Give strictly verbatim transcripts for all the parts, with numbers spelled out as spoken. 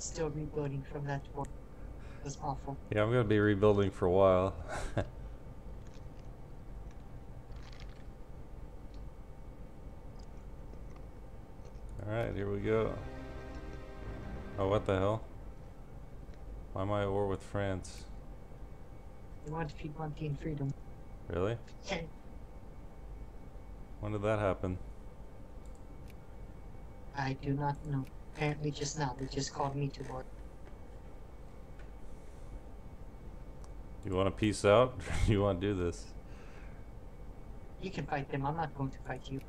still rebuilding from that war. It was awful. Yeah, I'm going to be rebuilding for a while. Alright, here we go. Oh, what the hell? Why am I at war with France? They want to Piedmontian freedom. Really? Yeah. When did that happen? I do not know. Apparently just now. They just called me to war. You want to peace out? Or you want to do this? You can fight them. I'm not going to fight you.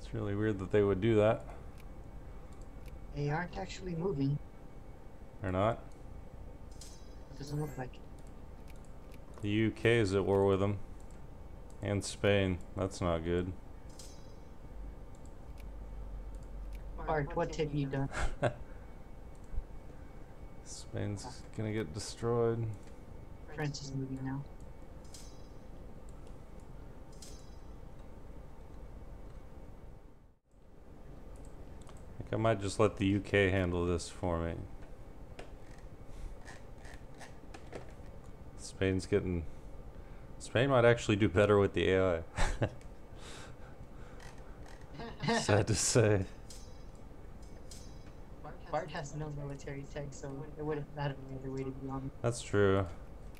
It's really weird that they would do that. They aren't actually moving. They're not? It doesn't look like it. The U K is at war with them. And Spain. That's not good. Bart, what have you done? Spain's gonna get destroyed. France is moving now. I might just let the U K handle this for me. Spain's getting... Spain might actually do better with the A I. Sad to say. Bart has no military tech, so it would have mattered either way, to be honest. That's true.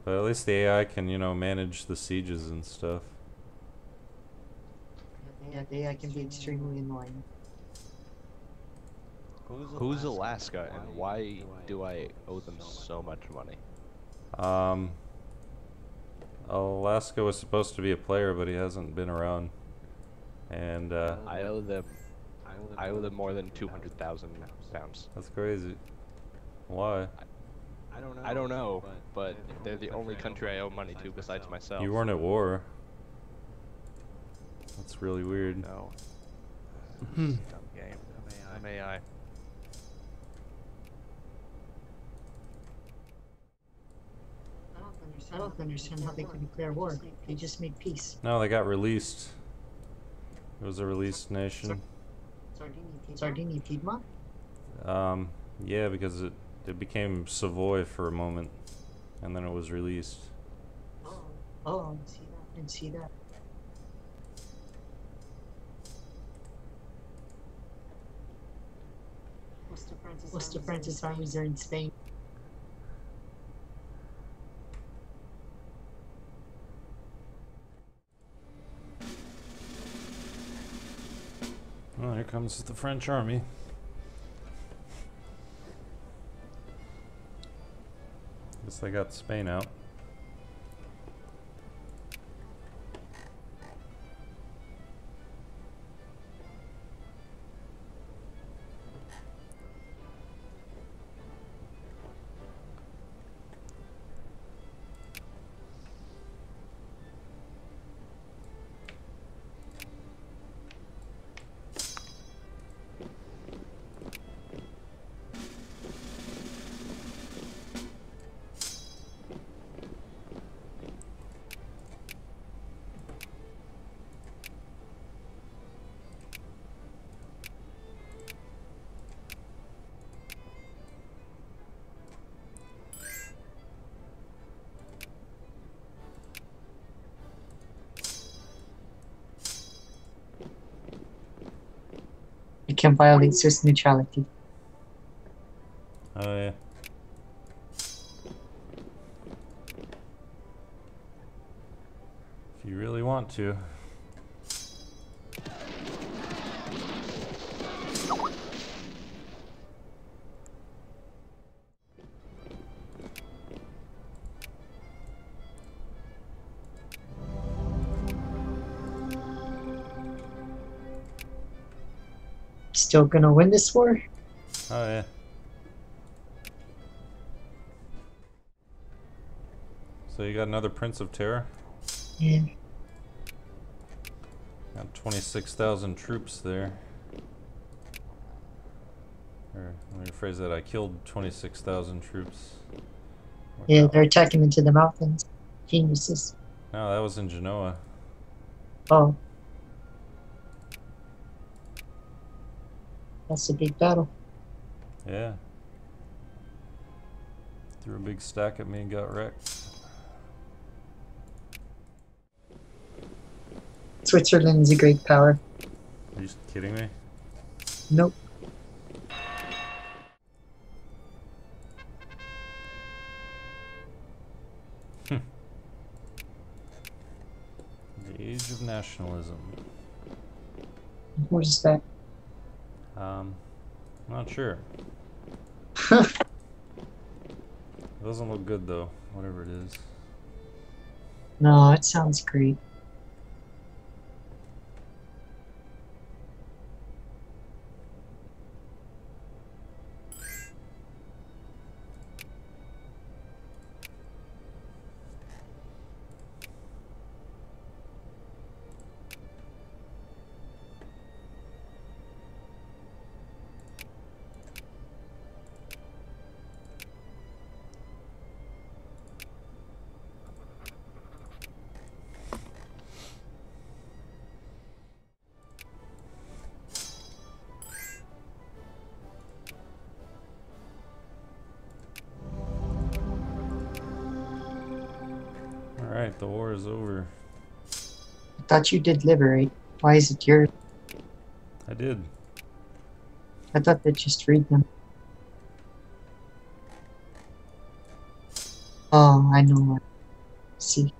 But at least the A I can, you know, manage the sieges and stuff. Yeah, the A I can be extremely annoying. Who's Alaska and why do I owe them so much money? Um, Alaska was supposed to be a player, but he hasn't been around. And uh, I owe them, I owe them more than two hundred thousand pounds. That's crazy. Why? I, I don't know. I don't know. But they're the only country I owe money to besides myself. You weren't at war. That's really weird. No. Dumb game. I'm A I. I don't understand how they can declare war. They just made peace. No, they got released. It was a released nation. Sardinia, Piedmont? Um, yeah, because it, it became Savoy for a moment. And then it was released. Oh, oh, I see that. I didn't see that. Most of France's armies are in Spain. Well, here comes the French army. Guess they got Spain out. Can violate Swiss neutrality. Oh yeah. If you really want to. Still gonna win this war? Oh yeah. So you got another Prince of Terror? Yeah. Got twenty-six thousand troops there. Or let me rephrase that, I killed twenty-six thousand troops. Yeah, they're attacking into the mountains. Geniuses. No, that was in Genoa. Oh. That's a big battle. Yeah. Threw a big stack at me and got wrecked. Switzerland's a great power. Are you kidding me? Nope. Hmm. The age of nationalism. What is that? Um, I'm not sure. It doesn't look good though, whatever it is. No, it sounds great. Alright, the war is over. I thought you did liberate. Why is it yours? I did. I thought they'd just read them. Oh, I know what. See.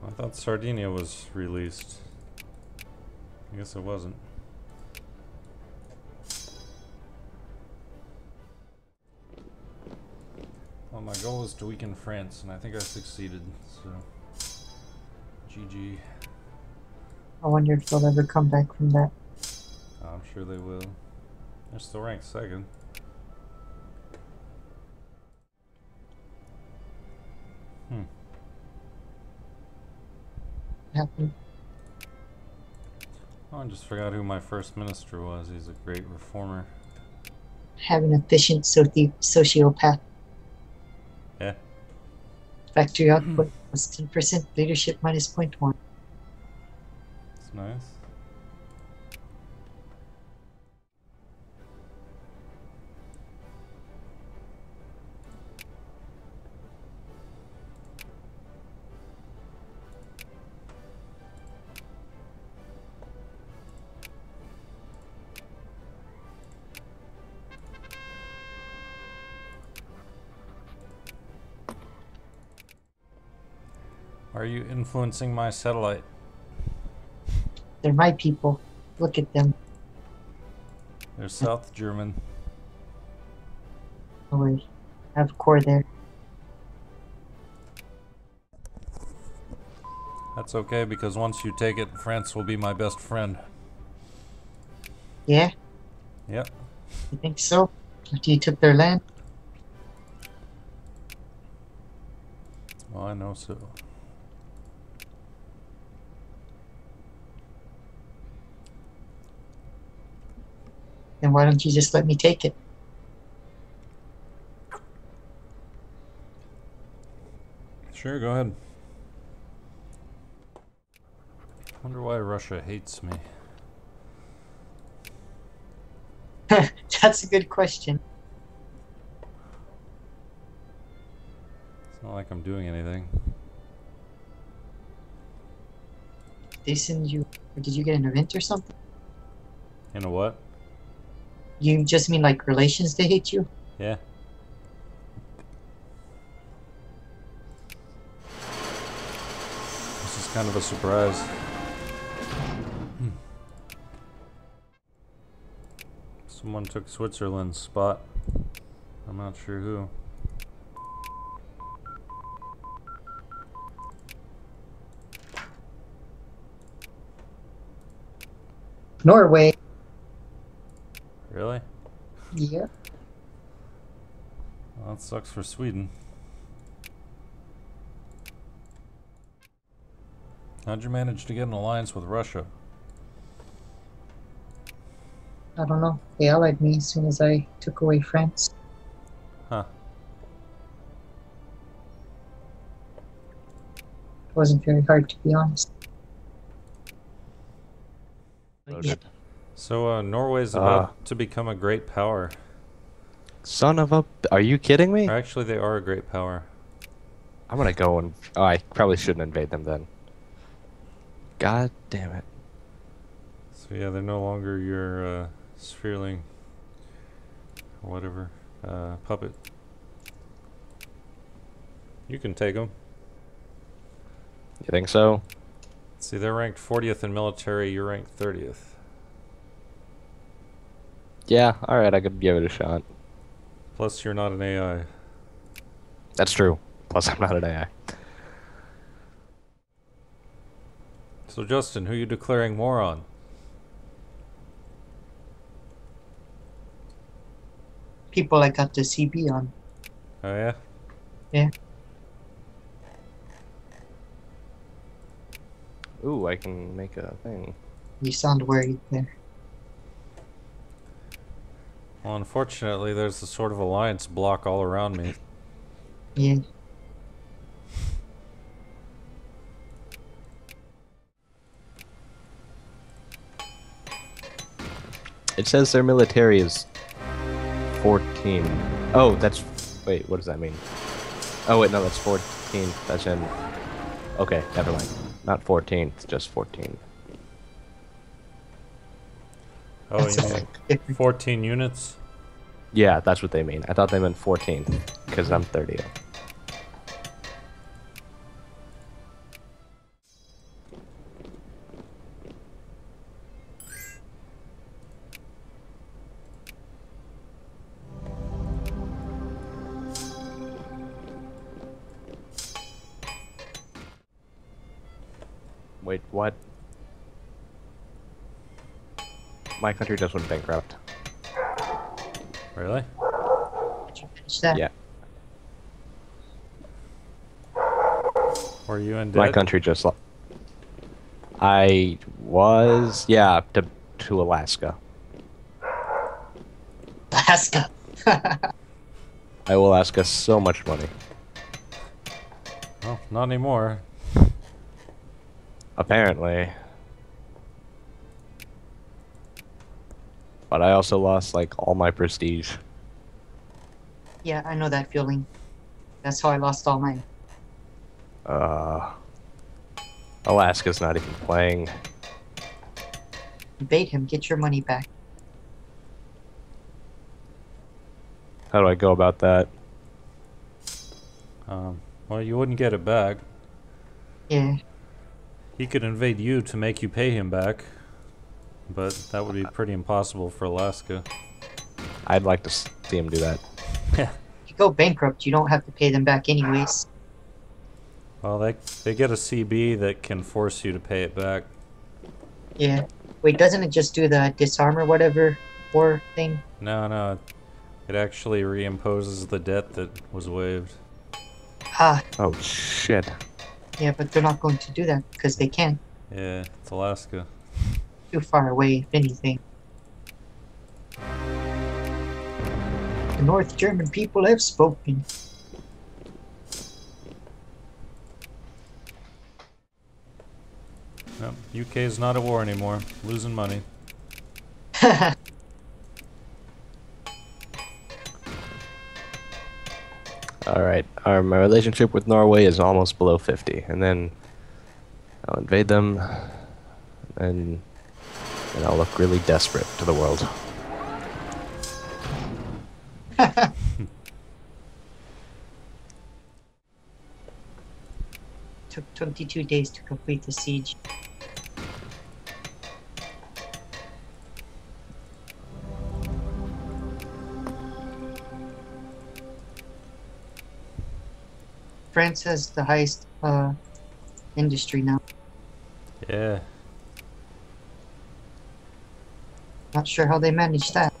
Well, I thought Sardinia was released. I guess it wasn't. Well, my goal was to weaken France, and I think I succeeded, so... G G. I wonder if they'll ever come back from that. I'm sure they will. They're still ranked second. Hmm. What happened? Oh, I just forgot who my first minister was. He's a great reformer. Have an efficient soci sociopath. Yeah. Factory output was ten percent, leadership minus zero point one. That's nice. Are you influencing my satellite? They're my people. Look at them. They're South German. Oh, we have a core there. That's okay, because once you take it, France will be my best friend. Yeah? Yep. You think so? After you took their land? Well, I know so. Then why don't you just let me take it? Sure, go ahead. I wonder why Russia hates me. That's a good question. It's not like I'm doing anything. They send you... Or did you get an event or something? In a what? You just mean like relations they hate you? Yeah. This is kind of a surprise. Hmm. Someone took Switzerland's spot. I'm not sure who. Norway. Really? Yeah. Well, that sucks for Sweden. How'd you manage to get an alliance with Russia? I don't know. They allied me as soon as I took away France. wasn't very hard, to be honest. Yeah. So uh, Norway's about uh, to become a great power. Son of a... Are you kidding me? Actually, they are a great power. I'm gonna go and... Oh, I probably shouldn't invade them then. God damn it. So yeah, they're no longer your uh, sphereling... or whatever. Uh, puppet. You can take them. You think so? See, they're ranked fortieth in military, you're ranked thirtieth. Yeah, alright, I could give it a shot. Plus, you're not an A I. That's true. Plus, I'm not an A I. So, Justin, who are you declaring war on? People I got the C B on. Oh, yeah? Yeah. Ooh, I can make a thing. You sound worried there. Well, unfortunately, there's a sort of alliance block all around me. Yeah. It says their military is fourteen. Oh, that's... Wait, what does that mean? Oh, wait, no, that's fourteen. That's in... Okay, never mind. Not fourteen, it's just fourteen. Oh, you mean fourteen units? Yeah, that's what they mean. I thought they meant fourteen, because I'm thirtieth. Wait, what? My country just went bankrupt. Really? Yeah. Were you in debt? My country just lost. I was, yeah, to to Alaska. Alaska. I owe Alaska so much money. Well, not anymore. Apparently. But I also lost, like, all my prestige. Yeah, I know that feeling. That's how I lost all mine. Uh... Alaska's not even playing. Bait him, get your money back. How do I go about that? Um, well, you wouldn't get it back. Yeah. He could invade you to make you pay him back, but that would be pretty impossible for Alaska. I'd like to see him do that. Yeah. If you go bankrupt, you don't have to pay them back anyways. Well, they they get a C B that can force you to pay it back. Yeah. Wait, doesn't it just do the disarm or whatever war thing? No, no. It actually reimposes the debt that was waived. Ah. Oh, shit. Yeah, but they're not going to do that, because they can. Yeah, it's Alaska. Too far away, if anything. The North German people have spoken. Nope, U K is not at war anymore. Losing money. Alright, our my relationship with Norway is almost below fifty, and then I'll invade them, and then I'll look really desperate to the world. Took twenty-two days to complete the siege. France has the highest uh, industry now. Yeah. Not sure how they managed that.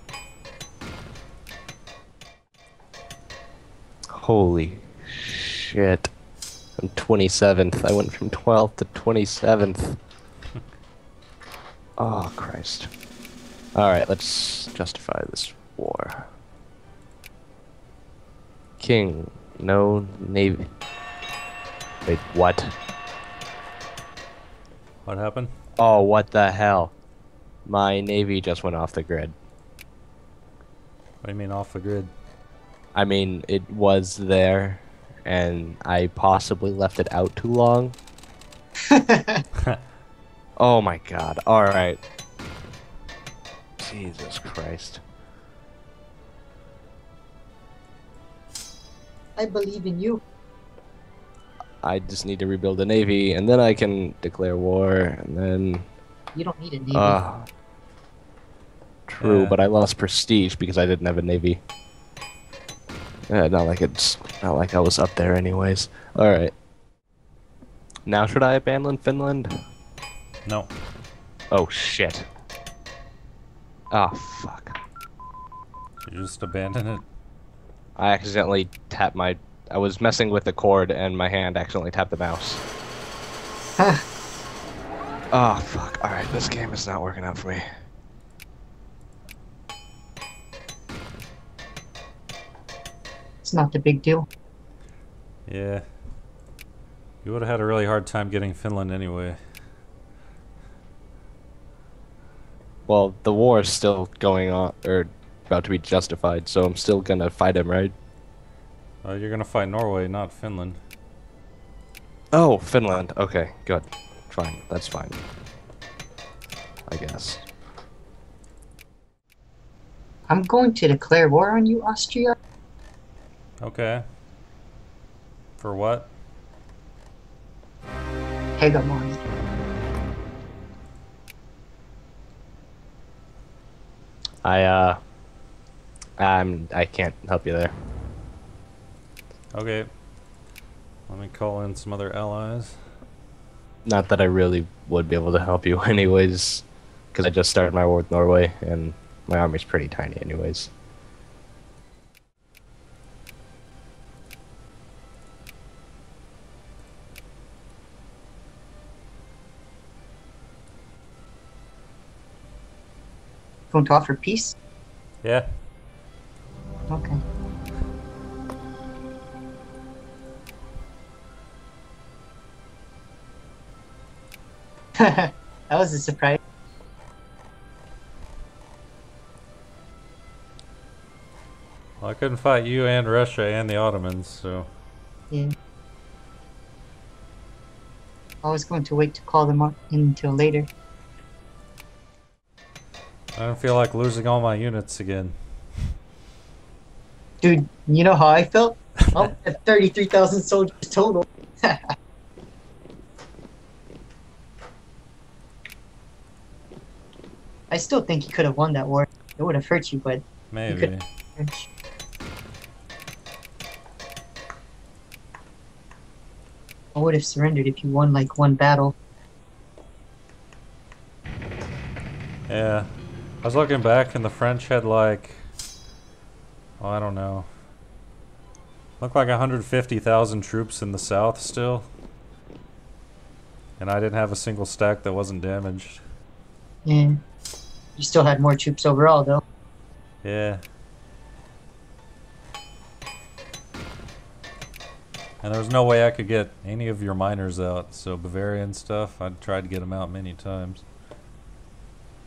Holy shit. I'm twenty-seventh. I went from twelfth to twenty-seventh. Oh, Christ. Alright, let's justify this war. King. No navy. Wait, what? What happened? Oh, what the hell? My Navy just went off the grid. What do you mean off the grid? I mean, it was there, and I possibly left it out too long. Oh my god, alright. Jesus Christ. I believe in you. I just need to rebuild the Navy, and then I can declare war, and then... You don't need a Navy. Uh, true, yeah. But I lost prestige because I didn't have a Navy. Yeah, not like it's not like I was up there anyways. Alright. Now should I abandon Finland? No. Oh shit. Oh fuck. Did you just abandon it? I accidentally tapped my I was messing with the cord and my hand accidentally tapped the mouse. Huh. Oh fuck. Alright, this game is not working out for me. It's not the big deal. Yeah. You would have had a really hard time getting Finland anyway. Well, the war is still going on, or about to be justified, so I'm still gonna fight him, right? Uh, you're gonna fight Norway, not Finland. Oh, Finland. Okay, good. Fine. That's fine. I guess. I'm going to declare war on you, Austria. Okay. For what? Hegemony. I uh I'm I can't help you there. Okay. Let me call in some other allies. Not that I really would be able to help you anyways, because I just started my war with Norway and my army's pretty tiny anyways. Going to offer peace? Yeah. Okay. That was a surprise. Well, I couldn't fight you and Russia and the Ottomans, so... Yeah. I was going to wait to call them up until later. I don't feel like losing all my units again. Dude, you know how I felt? I had thirty-three thousand soldiers total. I still think you could have won that war. It would have hurt you, but... Maybe. You hurt you. I would have surrendered if you won, like, one battle. Yeah. I was looking back and the French had like, well, I don't know, looked like one hundred fifty thousand troops in the south still, and I didn't have a single stack that wasn't damaged. Yeah. You still had more troops overall though. Yeah. And there was no way I could get any of your miners out, so Bavarian stuff, I tried to get them out many times.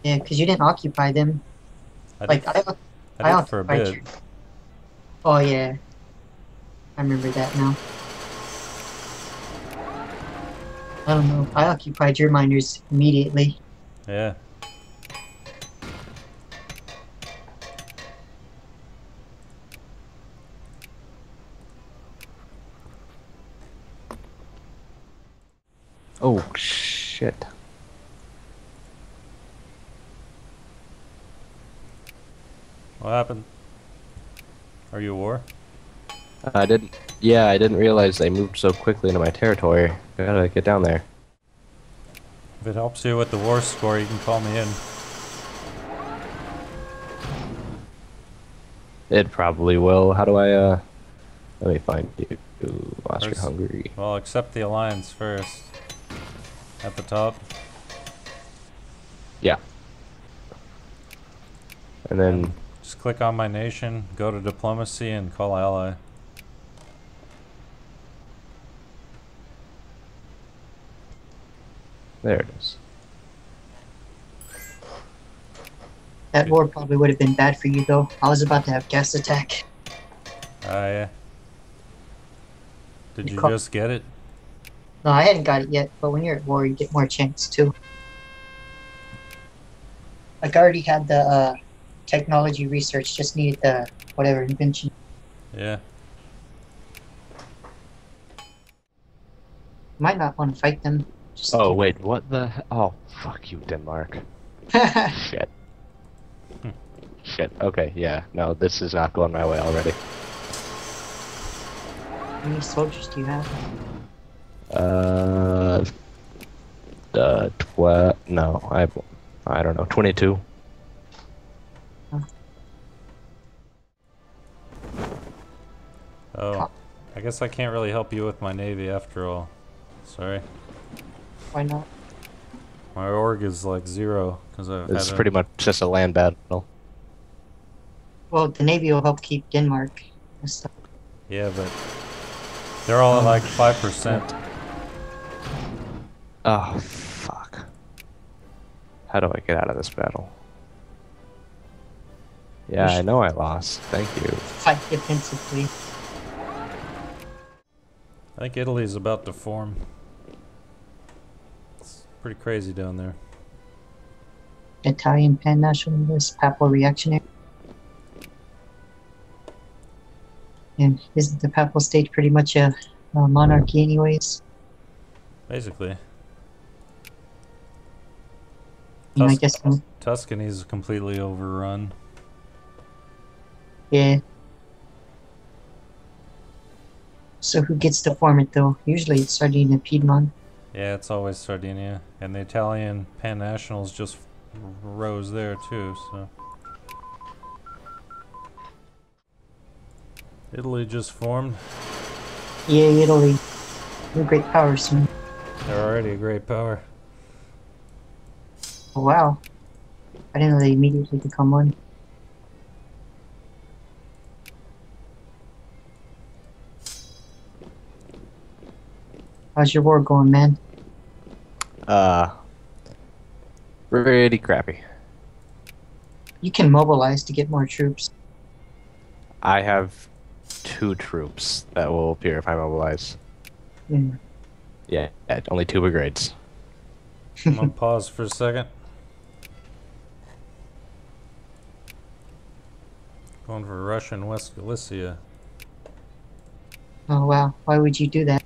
Yeah, because you didn't occupy them. I like did, I, I, I did for a bit. You. Oh yeah, I remember that now. I don't know. I occupied your miners immediately. Yeah. Oh shit. What happened? Are you at war? I didn't. Yeah, I didn't realize they moved so quickly into my territory. I gotta get down there. If it helps you with the war score, you can call me in. It probably will. How do I, uh. Let me find you. Austria-Hungary. Well, accept the alliance first. At the top. Yeah. And then. Um, Just click on my nation, go to diplomacy, and call ally. There it is. That war probably would have been bad for you, though. I was about to have gas attack. Oh, uh, yeah. Did you, you just get it? No, I hadn't got it yet, but when you're at war, you get more chance, too. Like, I already had the uh, technology research, just needed the whatever invention. Yeah. Might not want to fight them. Just oh, wait, what the he- Oh, fuck you, Denmark. Shit. Hmm. Shit, okay, yeah. No, this is not going my way already. How many soldiers do you have? Uh... Uh, twelve... No, I have... I don't know, twenty-two. Huh. Oh. I guess I can't really help you with my navy after all. Sorry. Why not? My org is like zero, because I've It's had pretty a... much just a land battle. Well, the navy will help keep Denmark and stuff. Yeah, but... They're all at like five percent. Oh, fuck. How do I get out of this battle? Yeah, I know I lost. Thank you. Fight defensively. I think Italy's about to form. It's pretty crazy down there. Italian pan-nationalist, papal reactionary. And isn't the papal state pretty much a, a monarchy anyways? Basically. Tus I guess I'm... Tuscany's completely overrun. Yeah. So who gets to form it though? Usually it's Sardinia and Piedmont. Yeah, it's always Sardinia. And the Italian pan-nationals just rose there too, so... Italy just formed. Yeah, Italy. They're great power soon. They're already a great power. Oh, wow. I didn't know they immediately become one. How's your war going, man? Uh... Pretty crappy. You can mobilize to get more troops. I have... two troops that will appear if I mobilize. Mm. Yeah, only two brigades. I'm gonna pause for a second. Going for Russian West Galicia. Oh wow, why would you do that?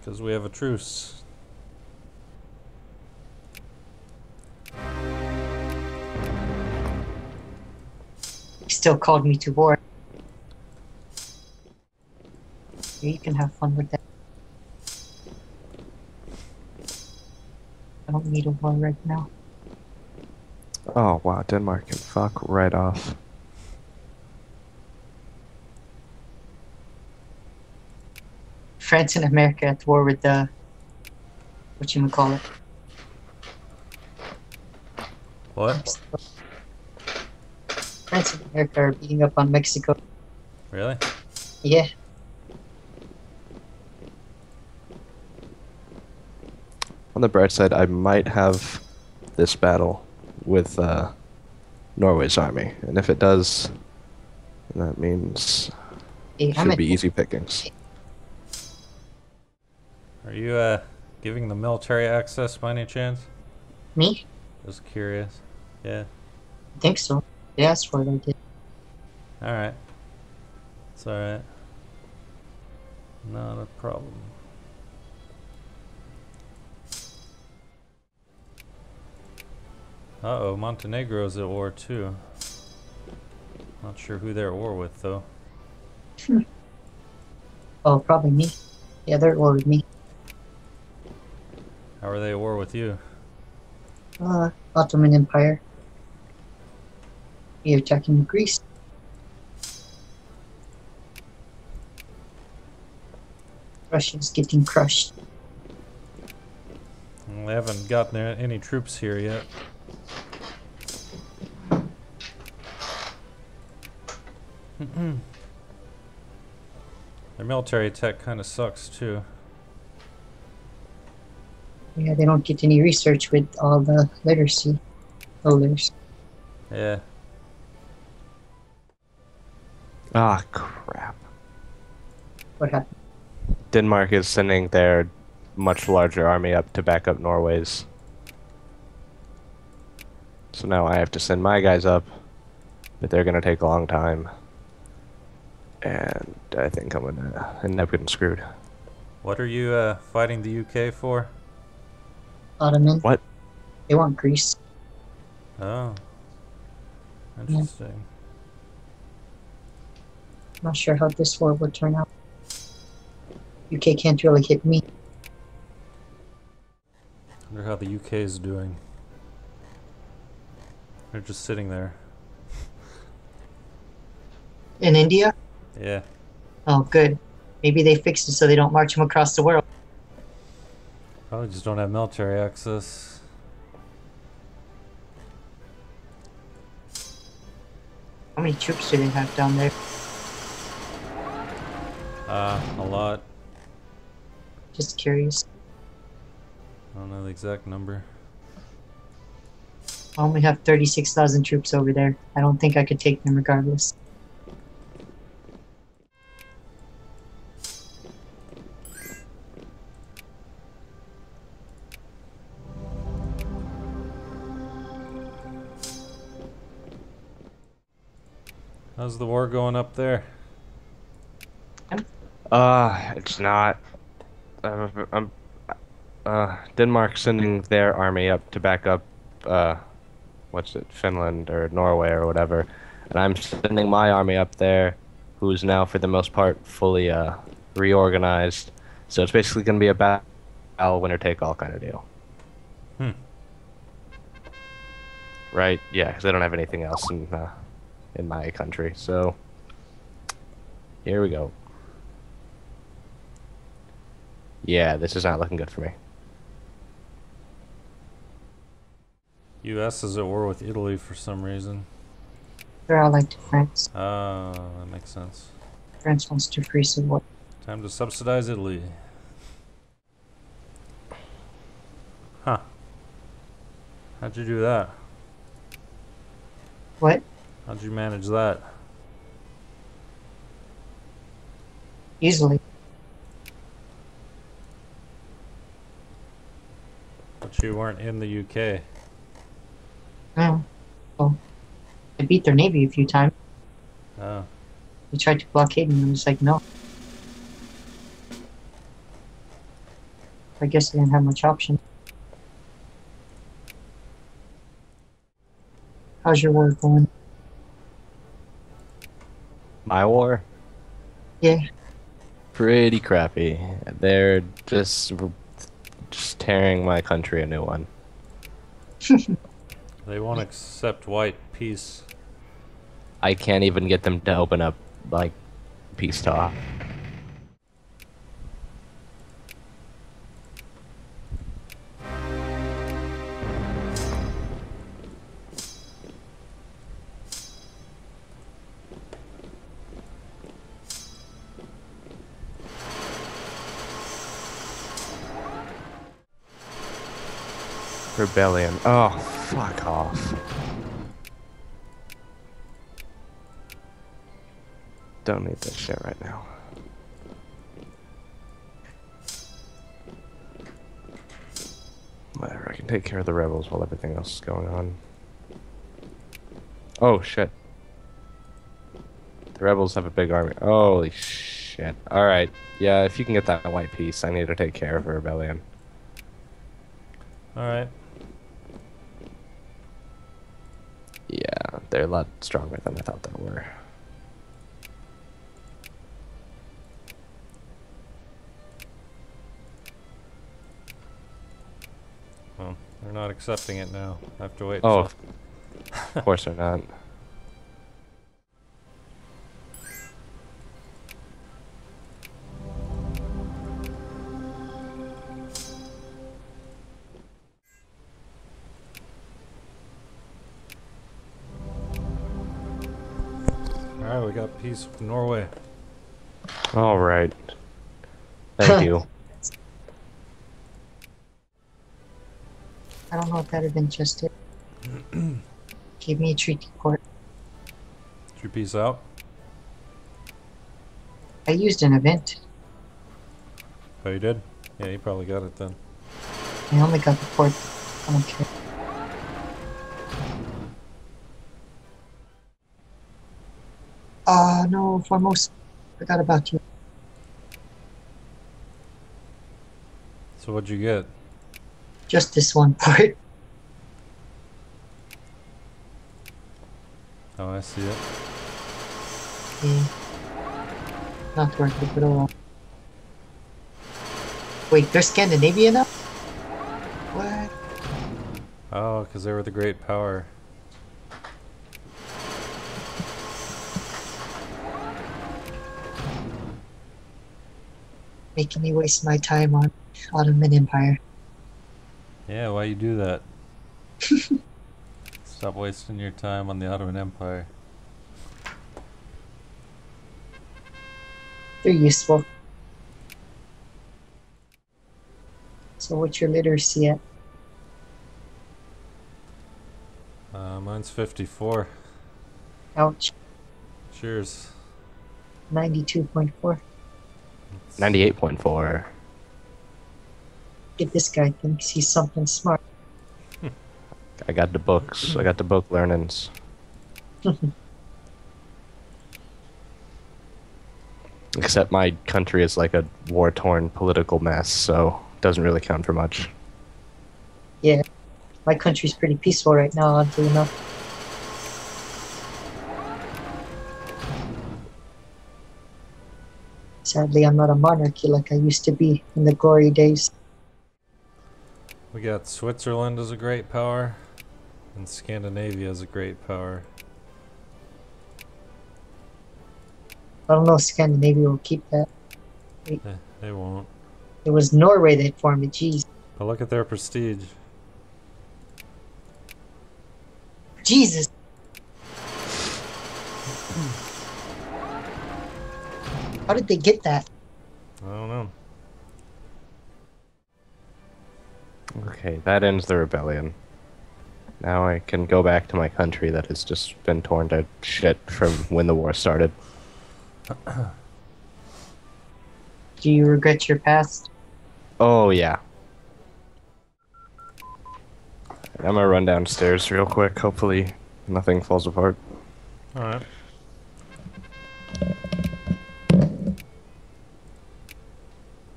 Because we have a truce. He still called me to war. You can have fun with that. I don't need a war right now. Oh wow, Denmark can fuck right off. France and America at war with the... what you would call it? What? France and America are beating up on Mexico. Really? Yeah. On the bright side, I might have this battle with uh, Norway's army, and if it does, that means it should be easy pickings. Are you uh, giving the military access by any chance? Me? Just curious. Yeah. I think so. They asked for it, I did. Alright. It's alright. Not a problem. Uh-oh, Montenegro's at war, too. Not sure who they're at war with, though. Hmm. Oh, probably me. Yeah, they're at war with me. How are they at war with you? Uh, Ottoman Empire. You're attacking Greece. Russia's getting crushed. Well, they haven't gotten any troops here yet. Their military tech kind of sucks too. Yeah, they don't get any research with all the literacy holders. Yeah. Ah, oh, crap. What happened? Denmark is sending their much larger army up to back up Norway's. So now I have to send my guys up, but they're going to take a long time. And I think I'm going to end up getting screwed. What are you uh, fighting the U K for? Ottoman. What? They want Greece. Oh. Interesting. Yeah. Not sure how this war would turn out. U K can't really hit me. I wonder how the U K is doing. They're just sitting there. In India? Yeah. Oh, good. Maybe they fixed it so they don't march them across the world. Probably just don't have military access. How many troops do they have down there? Uh, a lot. Just curious. I don't know the exact number. I only have thirty-six thousand troops over there. I don't think I could take them regardless. How's the war going up there? Uh, it's not. I'm, I'm uh, Denmark's sending their army up to back up, uh, what's it, Finland or Norway or whatever. And I'm sending my army up there, who's now for the most part fully uh, reorganized. So it's basically going to be a battle, winner take all kind of deal. Hmm. Right? Yeah, because I don't have anything else in. Uh, in my country, so here we go. Yeah, this is not looking good for me. U S is at war with Italy for some reason. They're all like to France. Oh, uh, that makes sense. France wants to free some war. Time to subsidize Italy. Huh. How'd you do that? What? How'd you manage that? Easily. But you weren't in the U K. No. Well, I beat their navy a few times. Oh. We tried to blockade and I was like, no. I guess I didn't have much option. How's your war going? My war? Yeah. Pretty crappy. They're just, just tearing my country a new one. They won't accept white peace. I can't even get them to open up, like, peace talk. Rebellion. Oh, fuck off. Don't need this shit right now. Whatever, I can take care of the rebels while everything else is going on. Oh, shit. The rebels have a big army. Holy shit. Alright, yeah, if you can get that white piece, I need to take care of a rebellion. Alright. Yeah, they're a lot stronger than I thought they were. Well, they're not accepting it now. I have to wait. Oh, of course they're not. Alright, we got peace with Norway. Alright. Thank you. I don't know better than just it. Give me a treaty court. Did you peace out? I used an event. Oh, you did? Yeah, you probably got it then. I only got the port. I don't care. Ah, uh, no, Formosa. Forgot about you. So what'd you get? Just this one part. Oh, I see it. Yeah. Not worth it at all. Wait, they're Scandinavia now? What? Oh, because they were the great power. Making me waste my time on Ottoman Empire. Yeah, why you do that? Stop wasting your time on the Ottoman Empire. They're useful. So what's your literacy at? Uh, mine's fifty-four. Ouch. Cheers. ninety-two point four. ninety-eight point four. If this guy thinks he's something smart. I got the books. I got the book learnings. Except my country is like a war-torn political mess, so it doesn't really count for much. Yeah. My country's pretty peaceful right now, oddly enough. Sadly, I'm not a monarchy like I used to be in the glory days. We got Switzerland as a great power, and Scandinavia as a great power. I don't know if Scandinavia will keep that. Wait. Eh, they won't. It was Norway that formed it, jeez. But look at their prestige. Jesus! How did they get that? I don't know. Okay, that ends the rebellion. Now I can go back to my country that has just been torn to shit from when the war started. Do you regret your past? Oh, yeah. I'm gonna run downstairs real quick. Hopefully nothing falls apart. Alright.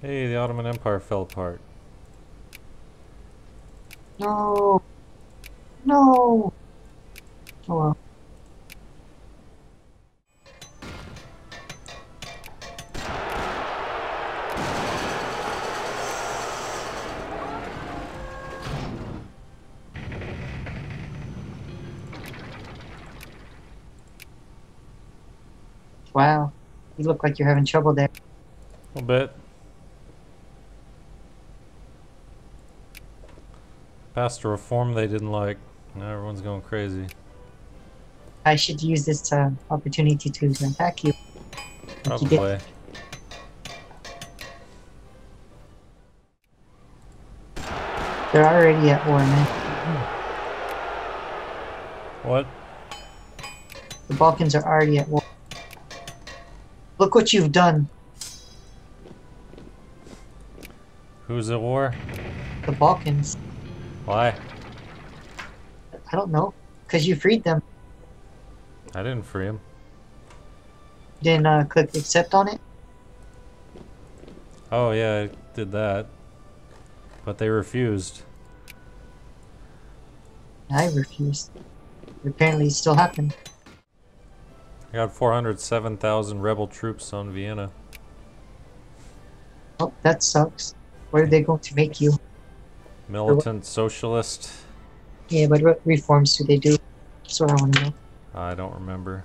Hey, the Ottoman Empire fell apart. No. No. Oh well. Wow. You look like you're having trouble there. A little bit. Passed a reform they didn't like. Now everyone's going crazy. I should use this uh, opportunity to unpack you. Probably. Like you They're already at war now. What? The Balkans are already at war. Look what you've done. Who's at war? The Balkans. Why? I don't know. Because you freed them. I didn't free them. You didn't uh, click accept on it? Oh yeah, I did that. But they refused. I refused. Apparently it still happened. I got four hundred seven thousand rebel troops on Vienna. Oh, that sucks. Where are they going to make you? Militant socialist. Yeah, but what reforms do they do? That's what I want to know. I don't remember.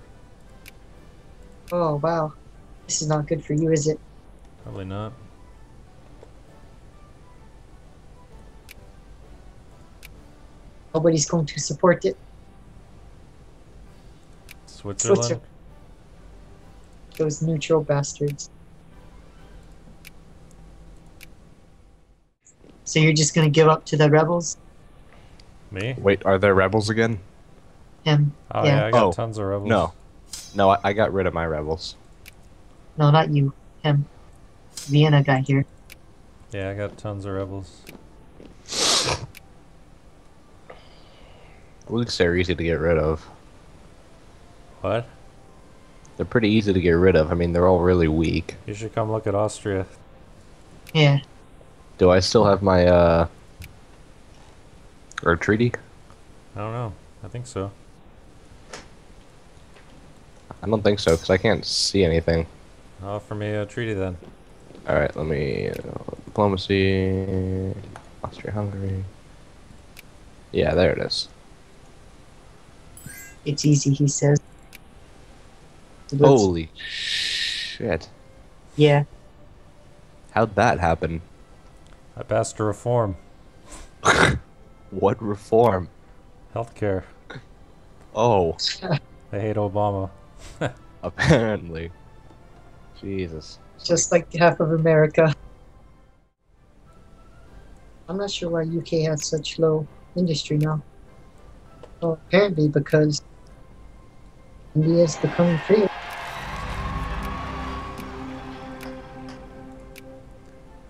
Oh, wow. This is not good for you, is it? Probably not. Nobody's going to support it. Switzerland? Switzerland. Those neutral bastards. So you're just going to give up to the rebels? Me? Wait, are there rebels again? Him. Oh yeah, yeah I got oh, tons of rebels. No, no, I, I got rid of my rebels. No, not you. Him. Vienna guy here. Yeah, I got tons of rebels. Looks they're easy to get rid of. What? They're pretty easy to get rid of. I mean, they're all really weak. You should come look at Austria. Yeah. Do I still have my, uh... or treaty? I don't know. I think so. I don't think so, because I can't see anything. Offer me a treaty, then. Alright, let me... Uh, diplomacy... Austria-Hungary... Yeah, there it is. It's easy, he says. Let's... Holy shit. Yeah. How'd that happen? I passed a reform. What reform? Healthcare. Oh. They hate Obama. Apparently. Jesus. Just like half of America. I'm not sure why U K has such low industry now. Well, apparently because India is becoming free.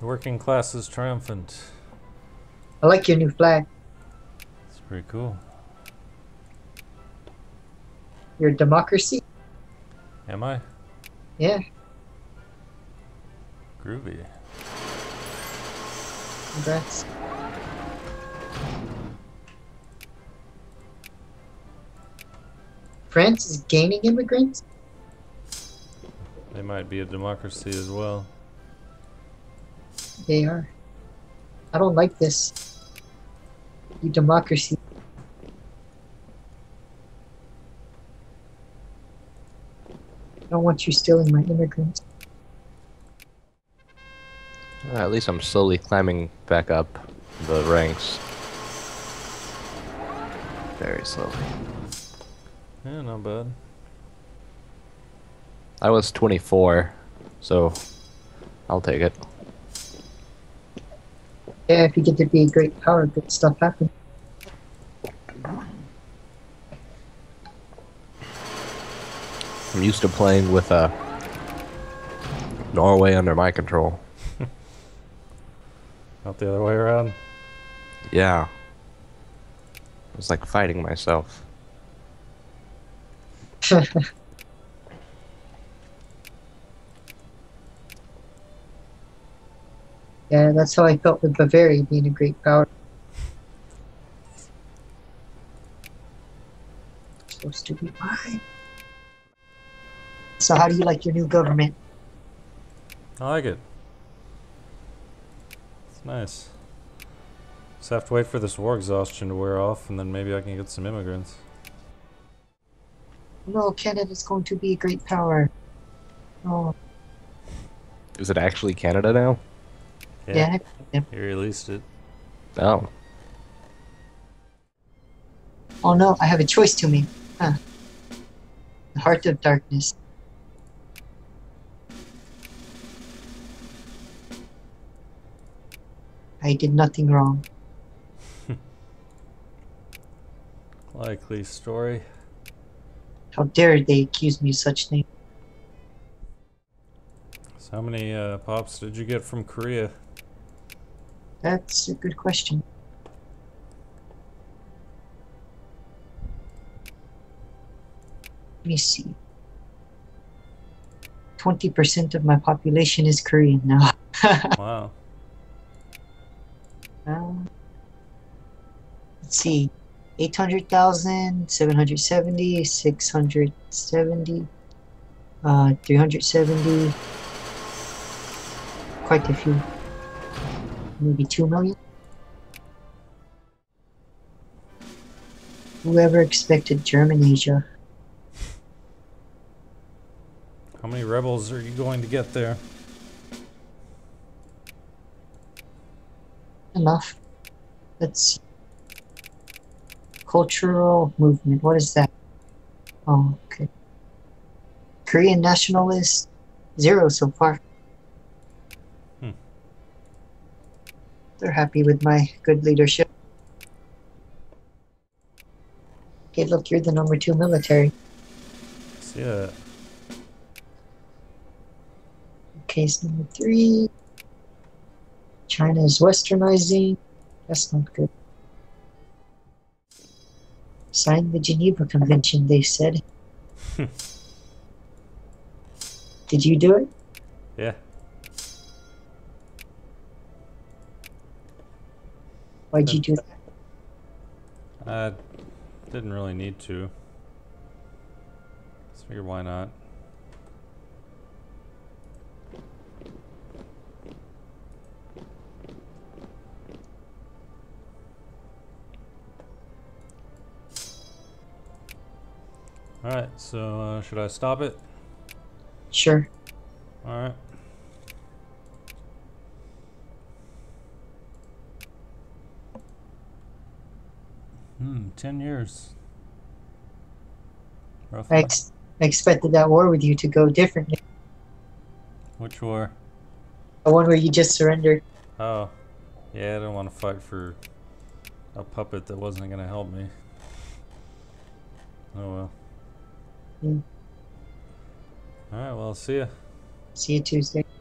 The working class is triumphant. I like your new flag. It's pretty cool. Your democracy. Am I? Yeah. Groovy. Congrats. France is gaining immigrants? They might be a democracy as well. They are. I don't like this. You democracy. I don't want you stealing my immigrants. Well, at least I'm slowly climbing back up the ranks. Very slowly. Yeah, not bad. I was twenty-four, so I'll take it. Yeah, if you get to be a great power, good stuff happens. I'm used to playing with uh, Norway under my control. Not the other way around? Yeah. It was like fighting myself. Yeah, that's how I felt with Bavaria being a great power. It's supposed to be mine. So how do you like your new government? I like it. It's nice. Just have to wait for this war exhaustion to wear off and then maybe I can get some immigrants. No, Canada's going to be a great power. Oh. Is it actually Canada now? Yeah. Yeah. You released it. Oh. Oh no, I have a choice to me. Huh. The heart of darkness. I did nothing wrong. Likely story. How dare they accuse me of such things? So how many uh, pops did you get from Korea? That's a good question. Let me see. twenty percent of my population is Korean now. Wow. Uh, let's see. eight hundred thousand, seven hundred seventy, six hundred seventy, uh, three hundred seventy, quite a few, maybe two million. Whoever expected German Asia? How many rebels are you going to get there? Enough. Let's see. Cultural movement. What is that? Oh, okay. Korean nationalists, zero so far. Hmm. They're happy with my good leadership. Okay, look, you're the number two military. See that? Case number three. China is westernizing. That's not good. Sign the Geneva Convention, they said. Did you do it? Yeah. Why'd you do that? I didn't really need to. Just figured why not. Alright, so uh, should I stop it? Sure. Alright. Hmm, ten years. Roughly. I, ex I expected that war with you to go differently. Which war? The one where you just surrendered. Oh. Yeah, I didn't want to fight for a puppet that wasn't going to help me. Oh well. Mm. All right, well, see ya. See you Tuesday.